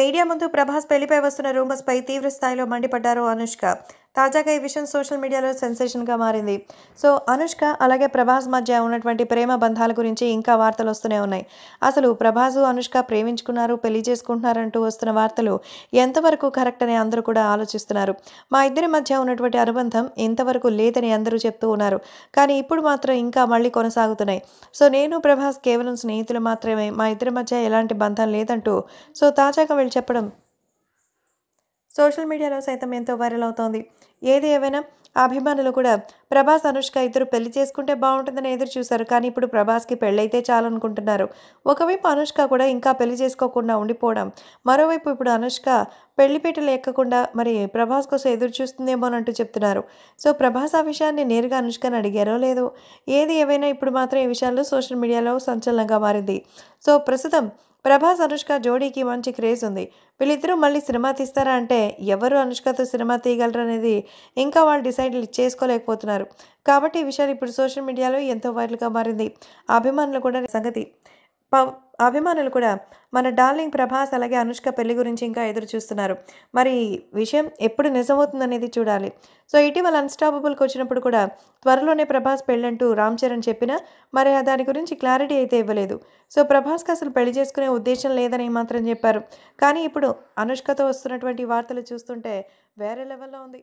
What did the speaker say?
Media ముందు ప్రభాస్ పెళ్లిపై వస్తున్న rumours పై తీవ్ర స్థాయిలో మండిపడ్డారు అనుష్క. తాజాగా ఈ విషయం సోషల్ మీడియాలో సెన్సేషన్గా మారింది. సో అనుష్క అలాగే ప్రభాస్ మధ్య ఉన్నటువంటి ప్రేమ బంధాల గురించి ఇంకా వార్తలు వస్తూనే ఉన్నాయి. అసలు ప్రభాస్ అనుష్క ప్రేమించుకున్నారు, పెళ్లి చేసుకుంటున్నారంటూ వస్తున్న వార్తలు ఎంతవరకు కరెక్ట్ అని అందరూ కూడా ఆలోచిస్తున్నారు. మా ఇద్దరి మధ్య ఉన్నటువంటి అనుబంధం ఇంతవరకు లేదని అందరూ చెప్తూ ఉన్నారు, కానీ ఇప్పుడు మాత్రం ఇంకా మళ్ళీ కొనసాగుతున్నాయి. సో నేను ప్రభాస్ కేవలం స్నేహితులు మాత్రమే, మా ఇద్దరి మధ్య ఎలాంటి బంధం లేదంటూ సో తాజాగా వీళ్ళు చెప్పడం సోషల్ మీడియాలో సైతం ఎంతో వైరల్ అవుతోంది. ఏది ఏమైనా అభిమానులు కూడా ప్రభాస్ అనుష్క ఇద్దరు పెళ్లి చేసుకుంటే బాగుంటుందని ఎదురు చూశారు, కానీ ఇప్పుడు ప్రభాస్కి పెళ్ళైతే చాలనుకుంటున్నారు. ఒకవైపు అనుష్క కూడా ఇంకా పెళ్లి చేసుకోకుండా ఉండిపోవడం, మరోవైపు ఇప్పుడు అనుష్క పెళ్లిపీటలు ఎక్కకుండా మరి ప్రభాస్ కోసం ఎదురు చూస్తుందేమోనంటూ చెప్తున్నారు. సో ప్రభాస్ ఆ విషయాన్ని నేరుగా అనుష్కని అడిగారో లేదో, ఏది ఏమైనా ఇప్పుడు మాత్రం ఈ విషయాల్లో సోషల్ మీడియాలో సంచలనంగా మారింది. సో ప్రస్తుతం ప్రభాస్ అనుష్క జోడీకి మంచి క్రేజ్ ఉంది. వీళ్ళిద్దరూ మళ్ళీ సినిమా తీస్తారా అంటే ఎవరు అనుష్కతో సినిమా తీయగలరు అనేది ఇంకా వాళ్ళు డిసైడ్ చేసుకోలేకపోతున్నారు. కాబట్టి ఈ విషయాన్ని ఇప్పుడు సోషల్ మీడియాలో ఎంతో వైరల్గా మారింది. అభిమానులు కూడా మన డార్లింగ్ ప్రభాస్ అలాగే అనుష్క పెళ్లి గురించి ఇంకా ఎదురు చూస్తున్నారు. మరి విషయం ఎప్పుడు నిజమవుతుందనేది చూడాలి. సో ఇటీవల అన్స్టాపబుల్కి వచ్చినప్పుడు కూడా త్వరలోనే ప్రభాస్ పెళ్ళంటూ రామ్ చరణ్ చెప్పినా మరి దాని గురించి క్లారిటీ అయితే ఇవ్వలేదు. సో ప్రభాస్కి అసలు పెళ్లి చేసుకునే ఉద్దేశం లేదని మాత్రం చెప్పారు. కానీ ఇప్పుడు అనుష్కతో వస్తున్నటువంటి వార్తలు చూస్తుంటే వేరే లెవెల్లో ఉంది.